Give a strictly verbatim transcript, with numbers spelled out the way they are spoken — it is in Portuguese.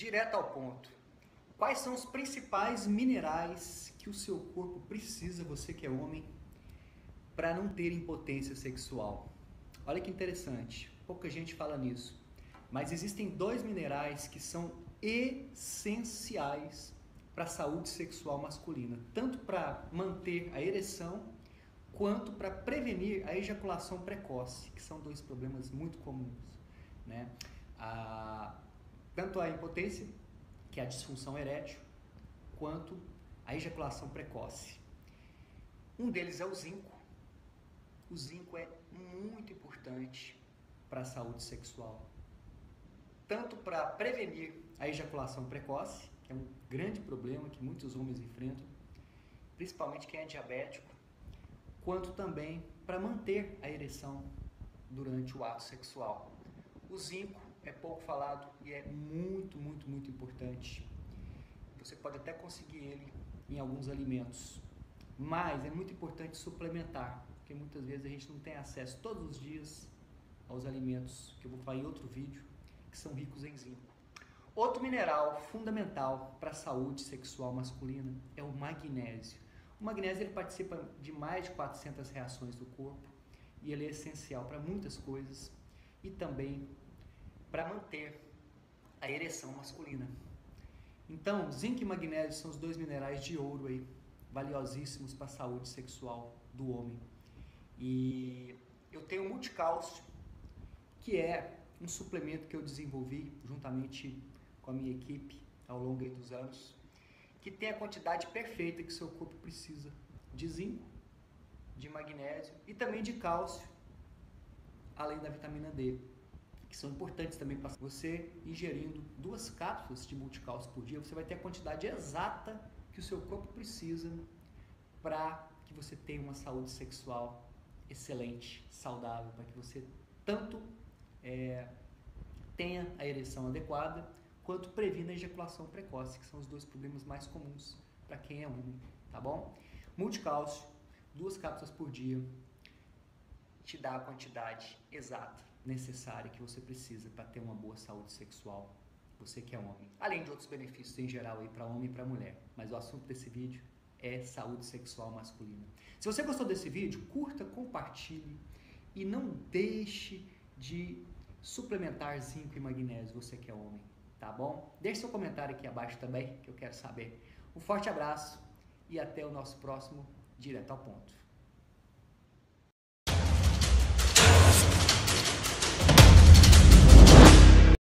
direto ao ponto. Quais são os principais minerais que o seu corpo precisa, você que é homem, para não ter impotência sexual? Olha que interessante, pouca gente fala nisso, mas existem dois minerais que são essenciais para a saúde sexual masculina, tanto para manter a ereção, quanto para prevenir a ejaculação precoce, que são dois problemas muito comuns, né? A, tanto a impotência, que é a disfunção erétil, quanto a ejaculação precoce. Um deles é o zinco. O zinco é muito importante para a saúde sexual, tanto para prevenir a ejaculação precoce, que é um grande problema que muitos homens enfrentam, principalmente quem é diabético, quanto também para manter a ereção durante o ato sexual. O zinco é pouco falado e é muito, muito, muito importante. Você pode até conseguir ele em alguns alimentos, mas é muito importante suplementar, porque muitas vezes a gente não tem acesso todos os dias aos alimentos, que eu vou falar em outro vídeo, que são ricos em zinco. Outro mineral fundamental para a saúde sexual masculina é o magnésio. O magnésio ele participa de mais de quatrocentas reações do corpo e ele é essencial para muitas coisas e também para manter a ereção masculina. Então, zinco e magnésio são os dois minerais de ouro aí, valiosíssimos para a saúde sexual do homem. E eu tenho o MultiCalcium, que é um suplemento que eu desenvolvi juntamente com a minha equipe ao longo aí dos anos, que tem a quantidade perfeita que seu corpo precisa de zinco, de magnésio e também de cálcio, além da vitamina D, que são importantes também para você. Ingerindo duas cápsulas de MultiCalcium por dia, você vai ter a quantidade exata que o seu corpo precisa para que você tenha uma saúde sexual excelente, saudável, para que você tanto é, tenha a ereção adequada, quanto previna a ejaculação precoce, que são os dois problemas mais comuns para quem é homem, tá bom? MultiCalcium, duas cápsulas por dia, te dá a quantidade exata, necessária, que você precisa para ter uma boa saúde sexual, você que é homem. Além de outros benefícios em geral aí para homem e para mulher, mas o assunto desse vídeo é saúde sexual masculina. Se você gostou desse vídeo, curta, compartilhe e não deixe de suplementar zinco e magnésio, você que é homem. Tá bom? Deixe seu comentário aqui abaixo também, que eu quero saber. Um forte abraço e até o nosso próximo Direto ao Ponto.